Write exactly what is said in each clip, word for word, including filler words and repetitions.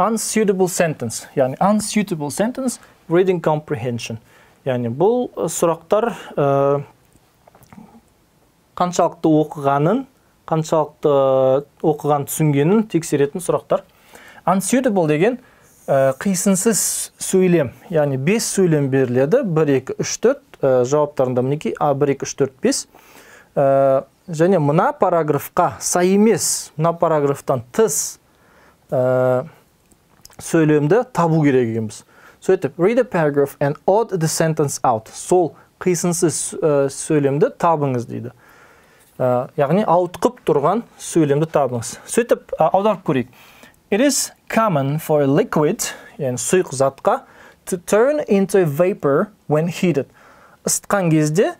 unsuitable sentence, yani unsuitable sentence reading comprehension. Yani бұл сұрақтар ә, қаншалықты оқығанын, қаншалықты оқыған түсінгенін тексеретін сұрақтар. Unsuitable деген ә, қисынсыз сөйлем, яғни бес сөйлем беріледі. бір, екі, үш, төрт, ә, жауаптарында мінекей а, бір, екі, үш, төрт, бес. Ә, және мына параграфқа сай емес, мына параграфтан тыс ә, сөйлемді табу керек екенбіз. Сөйтіп, read a paragraph and odd the sentence out. Сол қисынсыз ә, сөйлемді табыңыз дейді. Ә, яғни ауытқып тұрған сөйлемді табыңыз. Сөйтіп, ә, аударып көрейік. It is common for a liquid, yani сұйық затқа, to turn into vapor when heated. Ыстқан кезде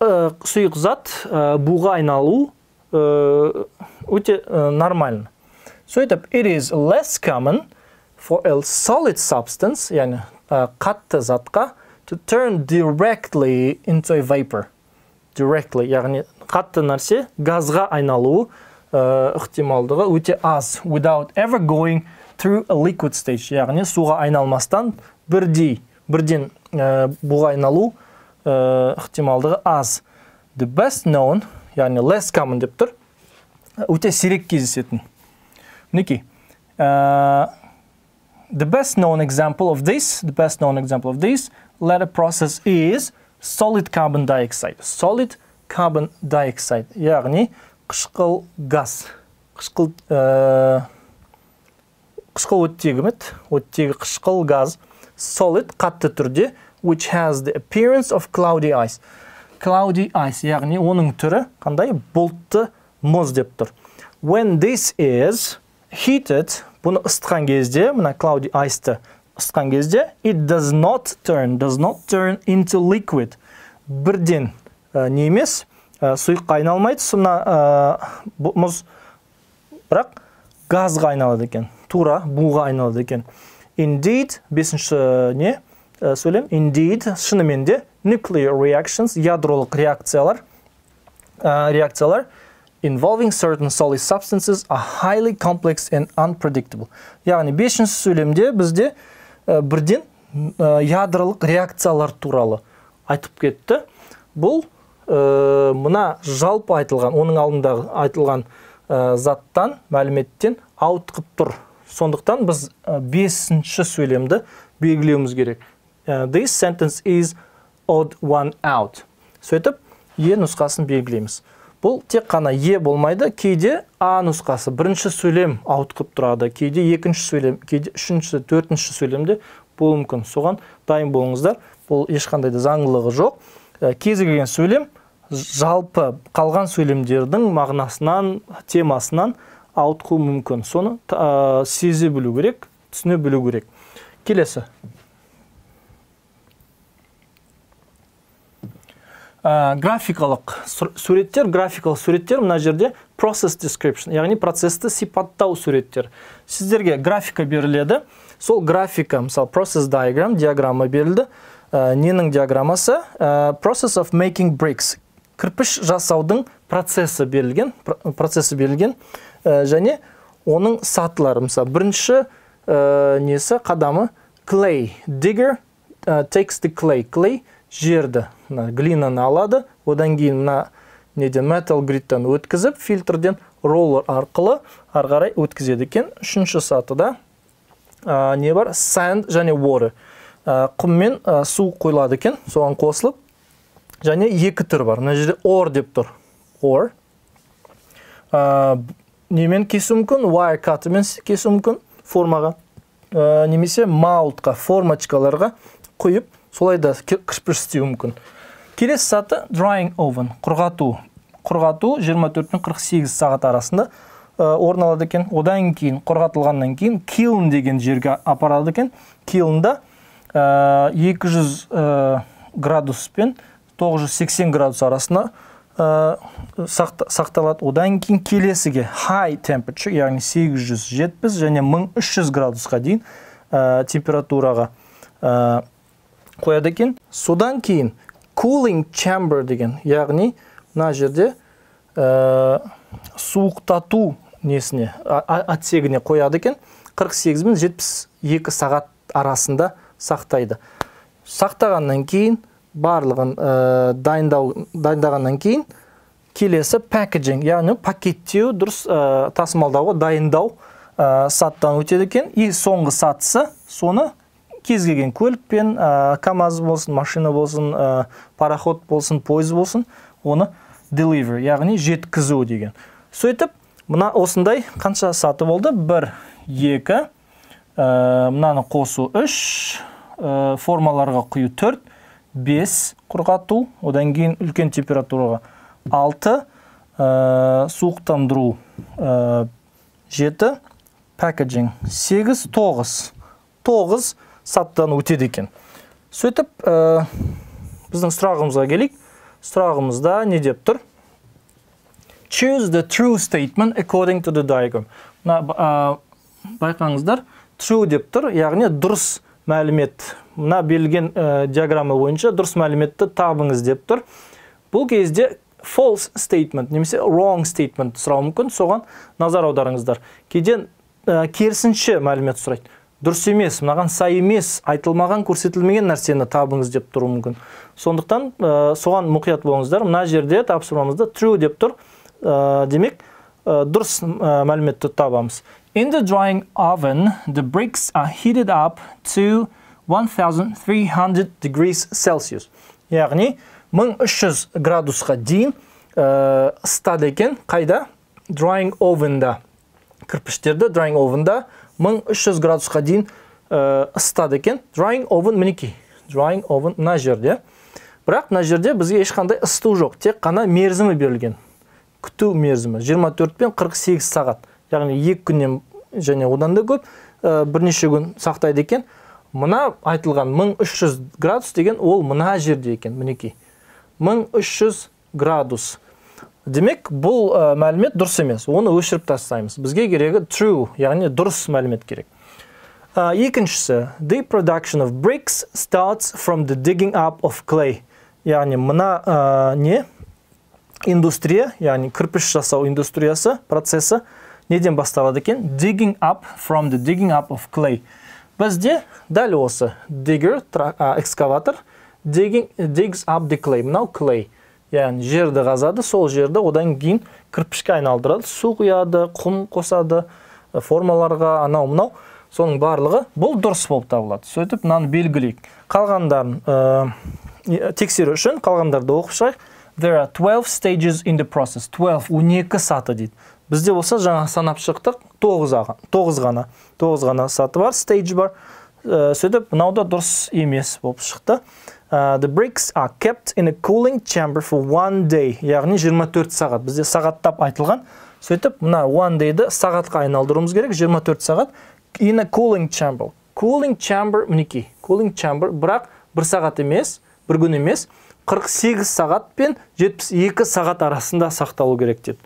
ә, сұйық зат ә, буға айналу ә, өте ә, нормально. Сөйтіп, it is less common for a solid substance, yani ә, қатты затқа, to turn directly into a vapor. Directly, яғни қатты нәрсе газға айналуы ықтималдығы өте аз, without ever going through a liquid stage, яғни суға айналмастан бірдей, бірден ә, буға айналу ықтималдығы аз. The best known, яғни less common деп тұр, өте сирек кездесетін. Мінекей, ә, the best known example of this, the best known example of this, latter process is solid carbon dioxide, solid carbon dioxide, яғни қышқыл газ, қышқыл ә, қышқыл оттегі, оттегі қышқыл газ, solid қатты түрде, which has the appearance of cloudy ice. Cloudy ice, яғни оның түрі қандай? Бұлтты мұз деп тұр. When this is heated, бұны ыстқан кезде, мына cloudy ice-ті ыстқан кезде, it does not turn, does not turn into liquid. Бірден ә, не емес, сұйыққа айналмайды, сонда мұз бірақ газға айналады екен, тура буға айналады екен. Indeed, бесінші не сөйлем, indeed, шынымен де nuclear reactions, ядролық реакциялар, реакциялар involving certain solid substances are highly complex and unpredictable. Яғни бесінші сөйлемде бізде бірден ядролық реакциялар туралы айтып кетті. Бұл Ә, мына жалпы айтылған, оның алдындағы айтылған ә, заттан, мәліметтен ауытқып тұр. Сондықтан біз ә, бесінші сөйлемді белгілеуіміз керек. Uh, this sentence is odd one out. Сөйтіп, е нұсқасын белгілейміз. Бұл тек қана е болмайды, кейде а нұсқасы. Бірінші сөйлем ауытқып тұрады, кейде екінші сөйлем, кейде үшінші, төртінші сөйлемде болуы мүмкін. Соған дайын болыңыздар. Бұл ешқандай да заңдылығы жоқ. Кез келген сөйлем жалпы қалған сөйлемдердің мағынасынан, темасынан ауытқуы мүмкін. Соны ә, сезе білу керек, түсіне білу керек. Келесі. Ә, графикалық суреттер, графикалық суреттер мына жерде process description, яғни процесті сипаттау суреттер. Сіздерге графика беріледі. Сол графика, мысалы, process diagram, диаграмма берілді. Ненің диаграммасы process of making bricks, кірпіш жасаудың процесі берілген, процесі берілген және оның сатылары. Мысалы, бірінші несі қадамы clay, digger takes the clay, clay жерді, глинаны алады, одан кейін мына неден metal grid-тан өткізіп, фильтрден roller арқылы арғарай өткізеді екен. Үшінші сатыда не бар? Sand және water. Құммен ә, су қойылады екен, соған қосылып, және екі түр бар. Мына жерде ор деп тұр. Ор. Ә, немен кесу мүмкін? Wire cutымен кесу мүмкін формаға. Ә, немесе маутқа, формачкаларға құйып, солай да кірпіш істеу мүмкін. Келесі саты drying oven, құрғату. Құрғату жиырма төрттен қырық сегіз сағат арасында орын алады екен. Одан кейін, құрғатылғаннан кейін, kiln деген жерге апарады екен. Kilnда екі жүз градус пен тоғыз жүз сексен градус арасына сақталады. Одан кейін келесіге high temperature, яғни сегіз жүз жетпіс және мың үш жүз градусқа дейін температураға қояды екен. Содан кейін cooling chamber деген, яғни мына жерде суықтату несіне, отсегіне қояды екен. қырық сегіз мен жетпіс екі сағат арасында сақтайды. Сақтағаннан кейін, барлығын ә, дайындау, дайындағаннан кейін, келесі packaging, яғни пакеттеу, дұрыс ә, тасымалдауға дайындау ә, саттан өтеді екен. И соңғы сатысы, соны кез келген көлікпен, ә, камаз болсын, машина болсын, ә, пароход болсын, пойыз болсын, оны deliver, яғни жеткізу деген. Сөйтіп, мына осындай қанша саты болды? бір, екі, ә, мынаны қосу үш, ә, формаларға құю төрт, бес, құрғату, одан кейін үлкен температураға алты, ә, суықтандыру ә, жеті, packaging сегіз, тоғыз, тоғыз саттан өтеді екен. Сөйтіп, ә, біздің сұрағымызға келейік. Сұрағымызда не деп тұр? Choose the true statement according to the diagram. Мына байқаңыздар, true деп тұр, яғни дұрыс мәлімет. Мына берілген ә, диаграмма бойынша дұрыс мәліметті табыңыз деп тұр. Бұл кезде false statement, немесе wrong statement сұрауы мүмкін, соған назар аударыңыздар. Кейден ә, керісінше мәлімет сұрайды. Дұрыс емес, мынаған сай емес, айтылмаған, көрсетілмеген нәрсені табыңыз деп тұруы мүмкін. Сондықтан ә, соған мұқият болыңыздар. Мына жерде тапсырмамызда true деп тұр. Ә, демек, ә, дұрыс ә, мәліметті табамыз. In the drying oven, the bricks are heated up to one thousand three hundred degrees Celsius. Яғни, мың үш жүз градусқа дейін ә, ыстады екен. Қайда? Drying oven-да. Кірпіштерді drying oven-да мың үш жүз градусқа дейін ә, ыстады екен. Drying oven мінекей. Drying oven мына жерде. Бірақ мына жерде бізге ешқандай ысту жоқ. Тек қана мерзімі берілген. Күту мерзімі жиырма төрт пен қырық сегіз сағат. Яғни екі күннен және одан да көп ә, бірнеше күн сақтайды екен. Мына айтылған мың үш жүз градус деген ол мына жерде екен, мінекей. мың үш жүз градус. Демек, бұл ә, мәлімет дұрыс емес. Оны өшіріп тастаймыз. Бізге керегі true, яғни дұрыс мәлімет керек. Ә, екіншісі, the production of bricks starts from the digging up of clay. Яғни мына ә, не? Индустрия, яғни кірпіш жасау индустриясы, процесі неден басталады екен? Digging up from the digging up of clay. Бізде дәл осы digger, экскаватор, digging, digs up the clay, мынау clay. Яғни жерді қазады, сол жерді одан кейін кірпішке айналдырады, су құяды, құм қосады, формаларға, анау мынау, соның барлығы бұл дұрыс болып табылады. Сөйтіп, мынаны белгілейік. Қалғандарын ә, тексеру үшін қалғандарды оқып шығайық. There are twelve stages in the process. twelve, он екі саты дейді. Бізде болса жаңа санап шықтық, тоғыз ғана саты бар, stage бар. Сөйтіп, мынауда дұрыс емес болып шықты. The bricks are kept in a cooling chamber for one day. Яғни жиырма төрт сағат. Бізде сағаттап айтылған. Сөйтіп, мына one day-ді сағатқа айналдыруымыз керек, жиырма төрт сағат. In a cooling chamber. Cooling chamber, мінекей. Cooling chamber, бірақ бір сағат емес, бір күн емес, қырық сегіз сағат пен жетпіс екі сағат арасында сақталу керек деді.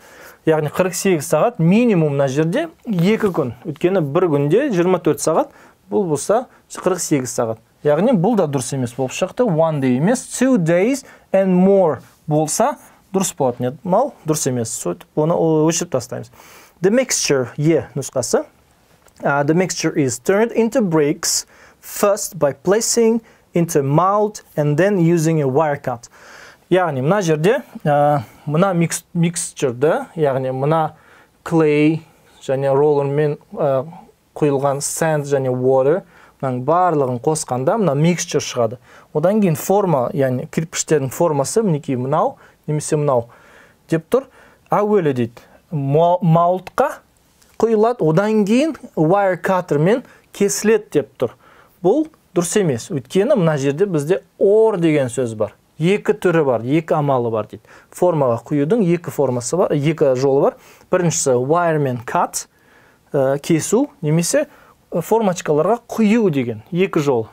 Яғни қырық сегіз сағат минимум мына жерде екі күн. Өткені бір күнде жиырма төрт сағат, бұл болса қырық сегіз сағат. Яғни бұл да дұрыс емес болып шықты. One day емес, two days and more болса дұрыс болатын еді. Мал дұрыс емес. Оны өшіріп тастаймыз. The mixture, е нұсқасы. Uh, the mixture is turned into bricks first by placing into mold and then using a wire cut. Яғни, мына жерде, ә, мына микстюрді, яғни, мына клей, және роллермен ә, құйылған sand және water, мынаның барлығын қосқанда, мына микстюр шығады. Одан кейін форма, яғни, кірпіштердің формасы, мінекей мынау, немесе мынау, деп тұр. Әуелі дейді, молдқа құйылады, одан кейін wire cutter-мен кесіледі деп тұр. Бұл дұрыс емес. Өйткені, мына жерде бізде or деген сөз бар. Екі түрі бар, екі амалы бар дейді. Формаға құюдың екі формасы бар, екі жолы бар. Біріншісі wireman cut, ә, кесу, немесе формачкаларға құю деген екі жол.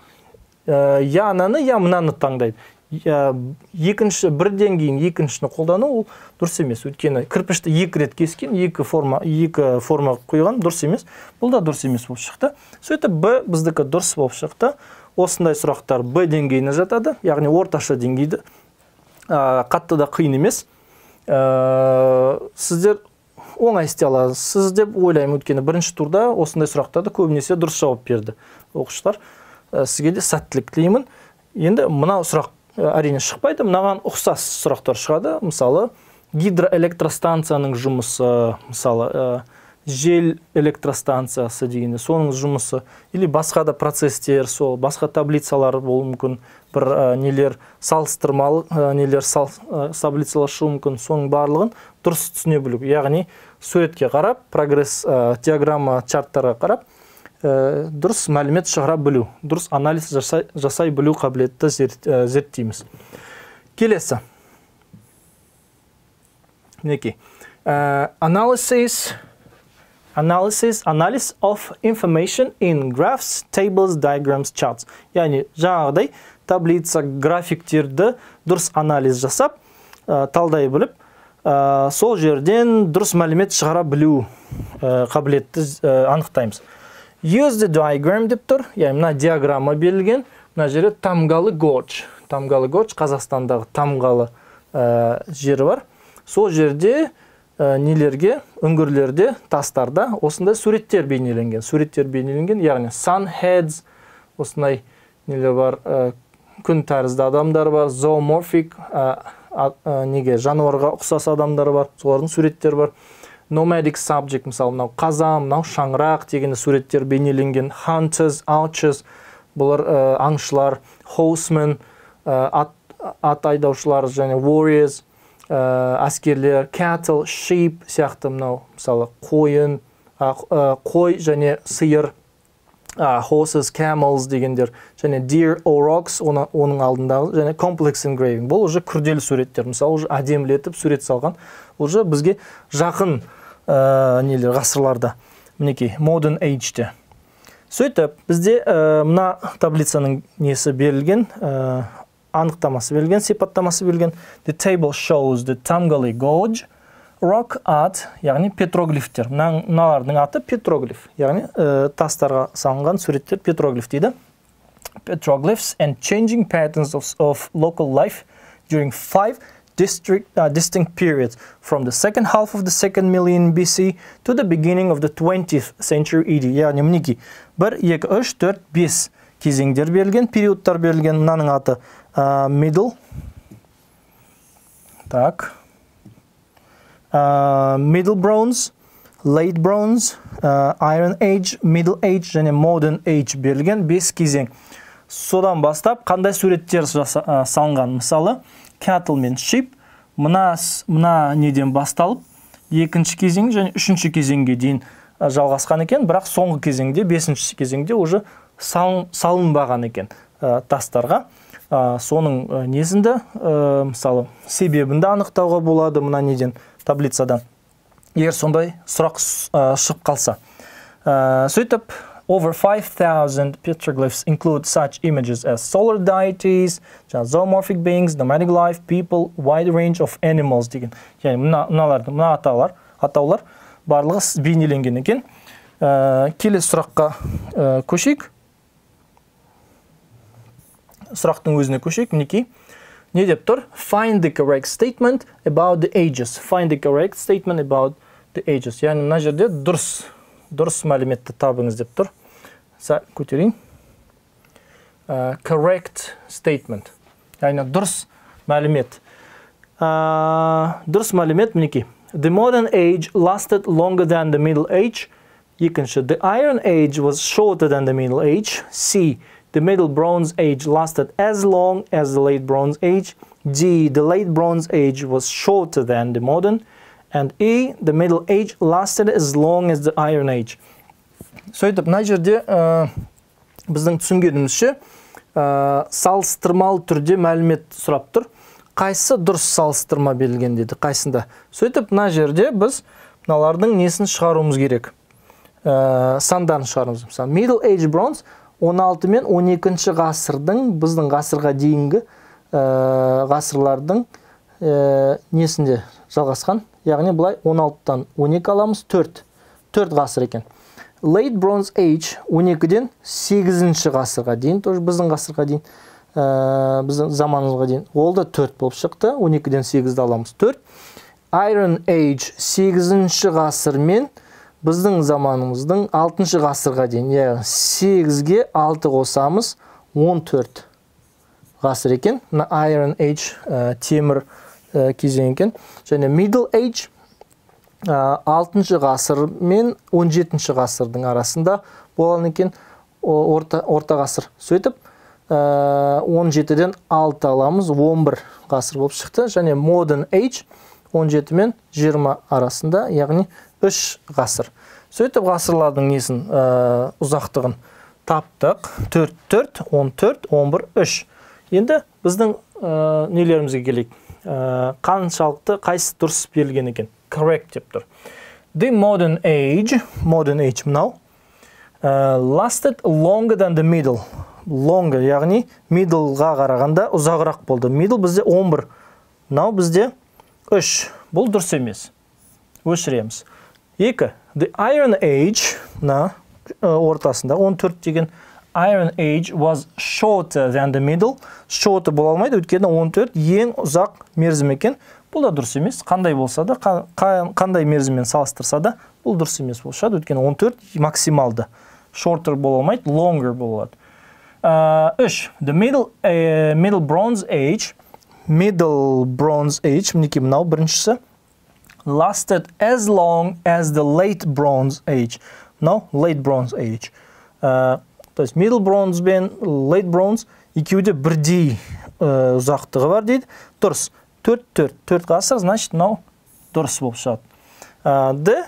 Ә, я ананы, я мынаны таңдайды. Ә, екінші бірден кейін екіншіні қолдану ол дұрыс емес. Өйткені кірпішті екі рет кескен, екі форма, екі формаға құйған дұрыс емес. Бұл да дұрыс емес болып шықты. Сөйтіп, Б біздікі дұрыс болып шықты. Осындай сұрақтар Б деңгейіне жатады, яғни орташа деңгейді қатты да қиын емес. Сіздер оңай істей аласыз деп ойлаймын, өйткені бірінші турда осындай сұрақтарды көбінесе дұрыс жауап берді оқушылар. Сізге де сәттілік тілеймін. Енді мына сұрақ әрине шықпайды, мынаған ұқсас сұрақтар шығады. Мысалы, гидроэлектростанцияның жұмысы, мысалы, жел электростанциясы дегенде соның жұмысы, или басқа да процестер, сол басқа таблицалар болуы мүмкін, бір нелер салыстырмалы нелер таблицалар шығуы мүмкін, соның барлығын дұрыс түсіне білу. Яғни суретке қарап, прогресс диаграмма чарттарға қарап, дұрыс мәлімет шығара білу, дұрыс анализ жасай білу қабілетті зерттейміз. Келесі. Мінекей. Анализ Analysis, analysis of information in graphs, tables, diagrams, charts. Яғни жаңағыдай таблица, графиктерді дұрыс анализ жасап, талдай біліп, сол жерден дұрыс мәлімет шығара білу қабілетті анықтаймыз. Use the diagram деп тұр, яғни мына диаграмма берілген, мына жері тамғалы горч. Тамғалы горч, Қазақстандағы тамғалы жері бар. Сол жерде нелерге, үңгірлерде, тастарда осында суреттер бейнеленген. Суреттер бейнеленген, яғни sun heads, осындай нелер бар, күн тәрізді адамдар бар, zoomorphic, неге, жануарға ұқсас адамдар бар, солардың суреттер бар. Nomadic subject, мысалы, мынау қаза, мынау шаңырақ деген суреттер бейнеленген. Hunters, archers, бұлар аңшылар, horsemen, ат айдаушылар, және warriors, әскерлер, cattle, sheep сияқты мынау, мысалы, қойын, қой және сиыр, horses, camels дегендер, және deer or ox, оның алдындағы, және complex engraving. Бұл уже күрделі суреттер, мысалы, уже әдемілетіп сурет салған, уже бізге жақын нелер ғасырларда, мінекей, modern age-те. Сөйтіп, бізде мына таблицаның несі берілген, анықтамасы берілген, сипаттамасы берілген. The table shows the Tamgali Gorge rock art, яғни петроглифтер. Мыналардың аты петроглиф, яғни тастарға салынған суреттер петроглиф дейді. Petroglyphs and changing patterns of local life during five distinct periods from the second half of the second million B C to the beginning of the twentieth century E D. Яғни мінеки бір, екі, үш, төрт, бес кезеңдер берілген, периодтар берілген. Мынаның аты middle, так, middle bronze, late bronze, iron age, middle age және modern age берілген бес кезең. Содан бастап қандай суреттер салынған? Мысалы, cattle мен sheep мына неден басталып екінші кезең және үшінші кезеңге дейін жалғасқан екен, бірақ соңғы кезеңде, бесінші кезеңде уже салынбаған екен тастарға. Соның несінде, мысалы, себебінде анықтауға болады мына неден таблицадан, егер сондай сұрақ шығып қалса. Сөйтіп, over five thousand petroglyphs include such images as solar deities, zoomorphic beings, nomadic life, people, wide range of animals деген. Яғни мына атаулар барлығы бейнеленген екен. Келесі сұраққа көшейік. Сұрақтың өзіне көшейік, мінекей. Не деп тұр? Find the correct statement about the ages. Find the correct statement about the ages. Яғни, мына жерде дұрыс, дұрыс мәліметті табыңыз деп тұр. Көтерейін. Correct statement. Яғни, дұрыс мәлімет. Дұрыс мәлімет, мінекей. The modern age lasted longer than the middle age. Екінші, the iron age was shorter than the middle age. C. The Middle Bronze Age lasted as long as the Late Bronze Age. D. The Late Bronze Age was shorter than the Modern. And E. The Middle Age lasted as long as the Iron Age. Сөйтіп, мына жерде біздің түсінгенімізше салыстырмалы түрде мәлімет сұрап тұр. Қайсы дұрыс салыстырма берілген дейді, қайсында. Сөйтіп, мына жерде біз мыналардың несін шығаруымыз керек. Сандарын шығаруымыз. Мысалы, Middle Age Bronze он алты мен он екінші ғасырдың, біздің ғасырға дейінгі ғасырлардың несінде жалғасқан. Яғни, бұлай он алтыдан он екі аламыз, төрт ғасыр екен. Late Bronze Age он екіден сегізінші ғасырға дейін, біздің ғасырға дейін, біздің заманымызға дейін, ол да төрт болып шықты, он екіден сегізді аламыз, төрт. Iron Age сегізінші ғасыр мен біздің заманымыздың алтыншы ғасырға дейін, яғни сегізге алты қосамыз он төрт ғасыр екен. Мына Iron Age темір кезең екен. Және Middle Age алтыншы ғасыр мен он жетінші ғасырдың арасында болған екен, орта, орта ғасыр. Сөйтіп он жетіден алты аламыз, он бір ғасыр болып шықты. Және Modern Age он жеті мен жиырма арасында, яғни үш ғасыр. Сөйтіп ғасырлардың несін ұзақтығын таптық. төрт, төрт, он төрт, он бір, үш. Енді біздің нелерімізге келейік. Қаншалықты қайсы дұрыс берілген екен? Correct деп тұр. The modern age, modern age мынау, lasted longer than the middle. Longer, яғни middle-ға қарағанда ұзағырақ болды. Middle бізде он бір, мынау бізде үш. Бұл дұрыс емес. Өшіреміз. екі. The Iron Age, на ортасында он төрт деген Iron Age was shorter than the middle. Shorter бола алмайды, өйткені он төрт ең ұзақ мерзім екен. Бұл да дұрыс емес. Қандай болса да, қандай мерзіммен салыстырса да, бұл дұрыс емес болшады, өйткені он төрт максималды. Shorter бола алмайды, longer болады. үш. The middle, uh, middle Bronze Age, Middle Bronze Age, мінекей мынау біріншісі, lasted as long as the late Bronze Age. No, late Bronze Age. Uh, то есть Middle Bronze бен late Bronze екеуде бірдей uh, ұзақтығы бар дейді. Дұрыс. төрт, төрт, төрт ғасыр, значит, мынау дұрыс болып шығады. Uh, the,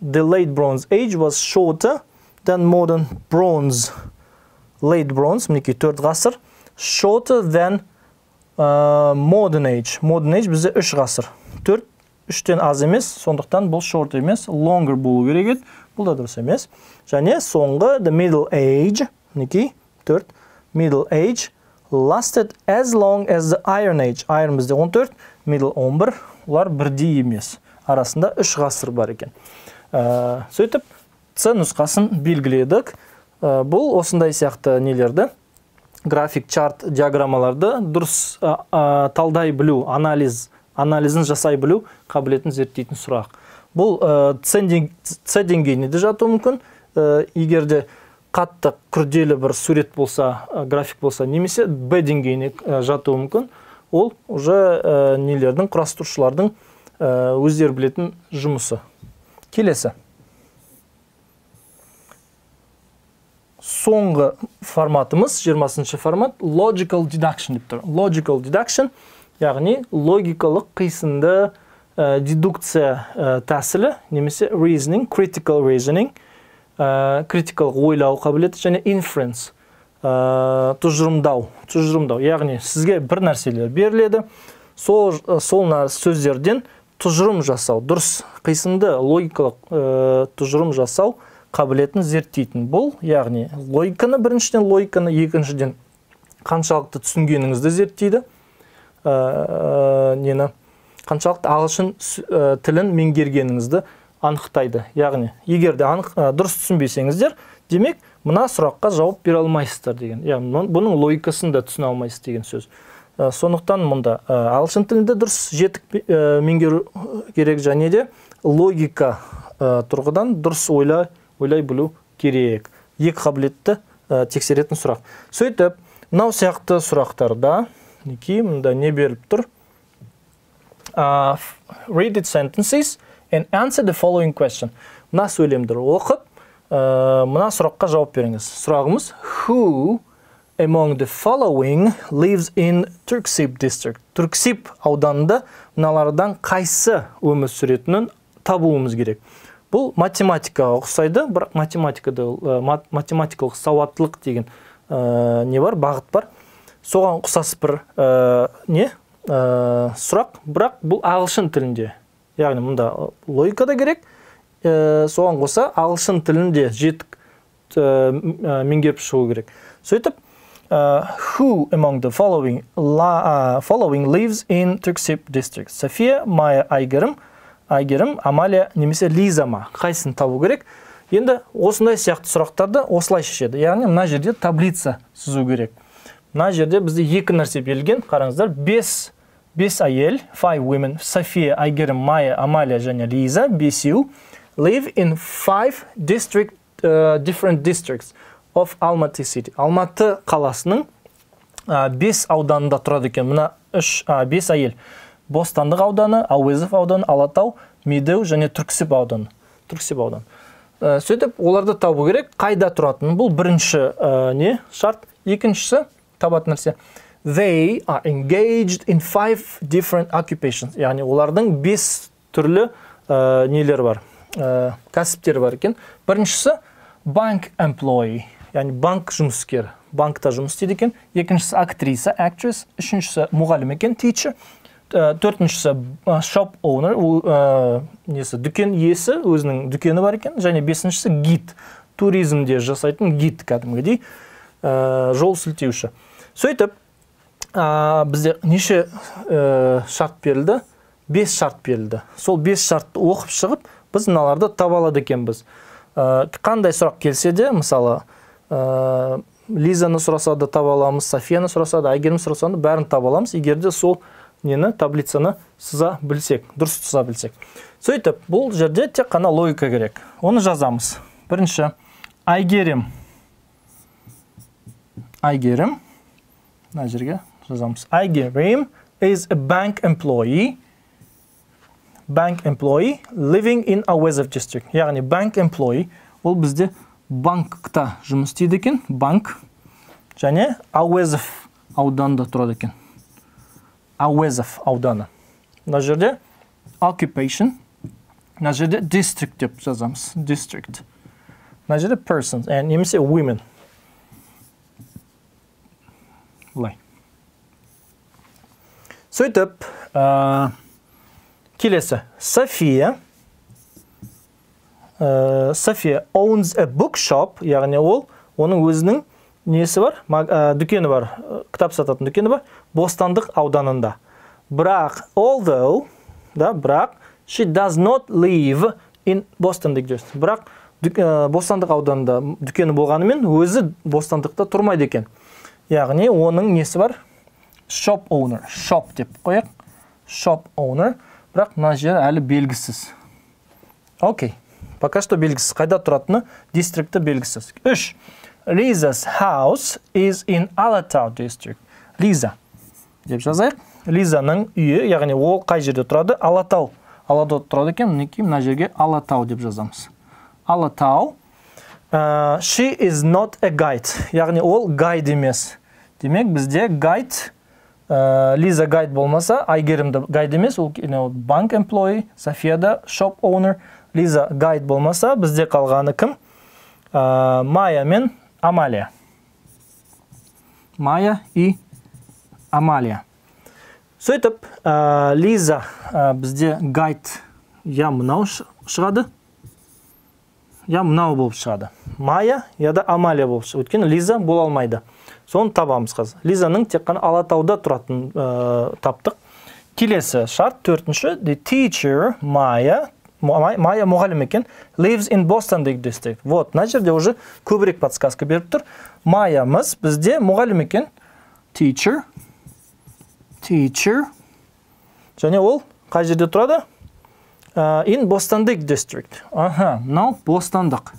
the late Bronze Age was shorter than modern Bronze. Late Bronze, мінекей төрт ғасыр, shorter than uh, modern age. Modern age бізде үш ғасыр. төрт, үштен аз емес, сондықтан бұл short емес, longer болу керек еді. Бұл да дұрыс емес. Және соңғы, the middle age, мінекей, төрт, middle age, lasted as long as the iron age. Iron бізде он төрт, middle он бір, олар бірдей емес. Арасында үш ғасыр бар екен. Ә, сөйтіп, C нұсқасын белгіледік. Ә, бұл осындай сияқты нелерді, график, чарт, диаграммаларды дұрыс ә, ә, талдай білу, анализ, анализін жасай білу қабілетін зерттейтін сұрақ. Бұл С деңгейіне де жатуы мүмкін. Егер де қатты күрделі бір сурет болса, график болса, немесе Б деңгейіне жатуы мүмкін. Ол уже нелердің, құрастырушылардың өздері білетін жұмысы. Келесі. Соңғы форматымыз, жиырмасыншы формат, logical deduction деп тұр. Logical deduction, яғни логикалық қисынды ә, дедукция ә, тәсілі, немесе reasoning, critical reasoning, ә, критикалық ойлау қабілеті, және inference, ә, тұжырымдау, тұжырымдау. Яғни сізге бір нәрселер беріледі, сол, сол сөздерден тұжырым жасау, дұрыс қисынды логикалық ә, тұжырым жасау қабілетін зерттейтін. Бұл, яғни логиканы, біріншіден логиканы, екіншіден қаншалықты түсінгеніңізді зерттейді. Нені, қаншалықты ағылшын тілін меңгергеніңізді анықтайды. Яғни, егер де дұрыс түсінбесеңіздер, демек, мына сұраққа жауап бере алмайсыздар деген. Яғни, бұның логикасын да түсіне алмайсыз деген сөз. Сондықтан мұнда ағылшын тілінде дұрыс жетік меңгеру керек, және де логика тұрғыдан дұрыс ойлай, ойлай білу керек. Екі қабілетті тексеретін сұрақ. Сөйтіп, мынау сияқты сұрақтарда неки, мында не беріліп тұр? Uh, read its sentences and answer the following question. Мына сөйлемдер оқып, uh, мына сұраққа жауап беріңіз. Сұрағымыз, who among the following lives in Turksib district? Turksib ауданында мыналардан қайсы өмір сүретінін табуымыз керек. Бұл математикаға ұқсайды, бірақ математикада математикалық сауаттылық деген ә, не бар, бағыт бар. Соған ұқсас бір ә, не ә, сұрақ, бірақ бұл ағылшын тілінде. Яғни мұнда логикада керек. Ә, соған қоса ағылшын тілінде жетік ә, меңгеріп шығу керек. Сөйтіп, ә, who among the following, la, uh, following lives in Turksib district? София, Майя, Айгерім, Айгерім, Амалия, немесе Лизама. Қайсын табу керек. Енді осындай сияқты сұрақтарды осылай шешеді. Яғни, мына жерде таблица сызу керек. Мына жерде бізде екі нәрсе берілген. Қараңыздар, бес Bisael, five women, Sofia, Айгерім, Майя, Амалия, және Лиза, Бесю, live in five district, uh, different districts of Almaty city. Алматы қаласының uh, бес ауданында тұрады екен. Мына үш uh, бес әйел. Бостандық ауданы, Ауезов ауданы, Алатау, Медеу және Түрксіб ауданы. Түрксіб ауданы. Uh, сөйтіп, оларды табу керек, қайда тұратын. Бұл бірінші uh, не шарт. Екіншісі табатын нәрсе. They are engaged in five different occupations. Яғни олардың бес түрлі ә, нелер бар, ә, кәсіптер бар екен. Біріншісі bank employee, яғни банк жұмыскер, банкта жұмыс істейді екен. Екіншісі актриса, actress. Үшіншісі мұғалім екен, teacher. Төртіншісі shop owner, ә, несі, дүкен иесі, өзінің дүкені бар екен. Және бесіншісі гид, туризмде жасайтын гид кәдімгідей, ә, жол сілтеуші. Сөйтіп, Ә, бізде неше ә, шарт берілді? бес шарт берілді. Сол бес шартты оқып шығып, біз мыналарды таба алады екенбіз. Ә, қандай сұрақ келсе де, мысалы, ә, Лизаны сұраса да таба аламыз, Софияны сұраса да, Айгерімді сұраса да, бәрін таба аламыз, егер де сол нені, таблицаны сыза білсек, дұрыс сыза білсек. Сөйтіп, бұл жерде тек қана логика керек. Оны жазамыз. Бірінші, Айгерім. Айгерім. Мына жерге жазамыз. Айгерім is a bank employee, bank employee living in Auezov district. Яғни bank employee, ол бізде банкта жұмыс істейді екен, банк, және Ауезов ауданында тұрады екен. Ауезов ауданы. Мына жерде occupation, мына жерде district деп жазамыз, district. Мына жерде persons, немесе women. Сөйтіп, ә, келесі. София. Ә, София owns a bookshop, яғни ол, оның өзінің несі бар, ә, дүкені бар, кітап сататын дүкені бар, Бостандық ауданында. Бірақ, although, да, бірақ, she does not live in Boston, бірақ, ә, Бостандық ауданында дүкені болғанымен, өзі Бостандықта тұрмайды екен. Яғни оның несі бар? Shop owner. Shop деп қояқ. Shop owner. Бірақ мына жер әлі белгісіз. Окей. Пока что белгісіз. Қайда тұратыны? Дистрикті белгісіз. Үш. Liza's house is in Alatau district. Лиза. Деп жазайық. Лизаның үйі, яғни ол қай жерде тұрады? Алатау. Алатау тұрады екен. Мінекей мына жерге Алатау деп жазамыз. Алатау. Uh, she is not a guide. Яғни ол гайд емес. Демек, бізде гайд, uh, Лиза гайд болмаса, Айгерімді гайд емес, ол банк employee, Софияда shop owner. Лиза гайд болмаса, бізде қалғаны кім? Uh, Майя мен Амалия. Майя и Амалия. Сөйтіп, uh, Лиза uh, бізде гайд я мынау шығады. Я мынау болып шығады. Майя, яда Амалия болып шығады. Өткен Лиза бола алмайды. Соны табамыз қазір. Лизаның тек қана Алатауда тұратын ә, таптық. Келесі шарт, төртінші. The teacher, Майя, Майя мұғалім екен, lives in Boston district. Вот, мына жерде уже көбірек подсказка беріп тұр. Майямыз бізде мұғалім екен. Teacher, teacher. Және ол қай жерде тұрады? In Бостандық district. Аха, мынау Бостандық.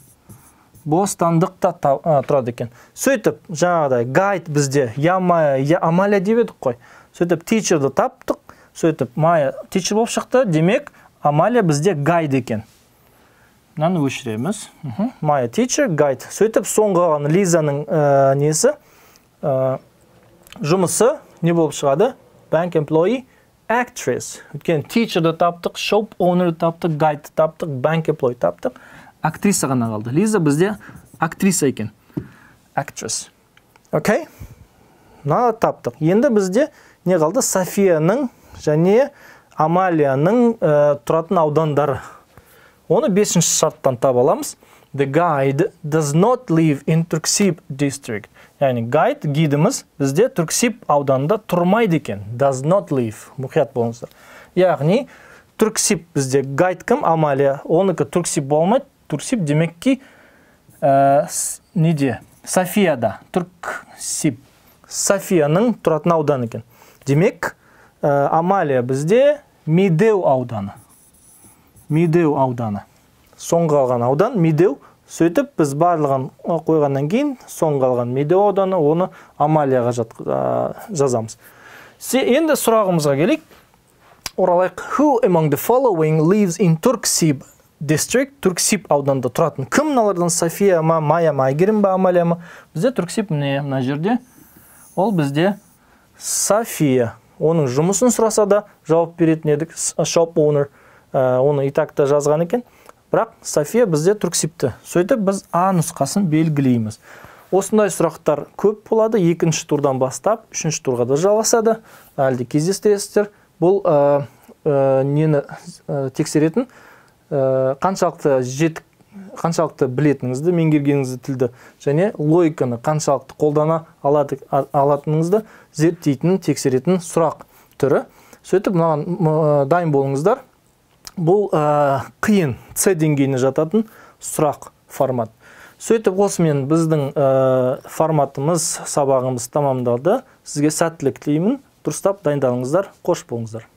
Бостандықта тұрады екен. Сөйтіп, жаңағыдай, гайд бізде Амалия деп едік қой. Сөйтіп, teacherді таптық. Сөйтіп, Майя teacher болып шықты. Демек, Амалия бізде гайд екен. Мынаны өшіреміз. Майя teacher, гайд. Сөйтіп, соңғы қалған Лизаның несі, жұмысы не болып шығады? Bank employee. Actress. Өткен teacher-ді таптық, shop owner-ді таптық, guide-ді таптық, bank employee таптық. Актриса ғана қалды. Лиза бізде актриса екен. Actress. Окей? Мына таптық. Енді бізде не қалды? Софияның және Амалияның ә, тұратын аудандары. Оны бесінші шарттан таба аламыз. The guide does not live in Turksib district. Яғни, гайд, гидіміз бізде Түрксиб ауданында тұрмайды екен. Does not live. Мұқият болыңыздар. Яғни, Түрксиб бізде гайд кім? Амалия. Оныкі Түрксиб болмайды. Түрксиб демекке ә, неде? Софияда. Түрксиб. Софияның тұратын аудан екен. Демек, Амалия бізде Медеу ауданы. Медеу ауданы. Соңғы алған аудан Медеу. Сөйтіп біз барлығын қойғаннан кейін соңғы алған Медеу ауданы, оны Амалияға жазамыз. Енді сұрағымызға келейік. Оралайық. Who among the following lives in Turksib district? Turksib ауданында тұратын кім? Мыналардан София ма, Майя ма, Айгерім ба, Амалия ма? Бізде Turksib міне мына жерде. Ол бізде София. Оның жұмысын сұраса да жауап беретін едік. Shop owner, оны и так та жазған екен. Бірақ София бізде Turksibті. Сөйтіп біз А нұсқасын белгілейміз. Осындай сұрақтар көп болады. Екінші турдан бастап, үшінші турға да жалғасады. Әлде кездестіресіздер. Бұл ә, ә, нені ә, тексеретін, ә, қаншалықты жетік, қаншалықты білетініңізді, меңгергеніңізді тілді, және логиканы қаншалықты қолдана алады, алатыныңызды зерттейтін, тексеретін сұрақ түрі. Сөйтіп, мынаған дайын болыңыздар. Бұл ә, қиын С деңгейіне жататын сұрақ формат. Сөйтіп, осымен біздің ә, форматымыз, сабағымыз тамамдалды. Сізге сәттілік тілеймін. Дұрыстап дайындалыңыздар, қош болыңыздар.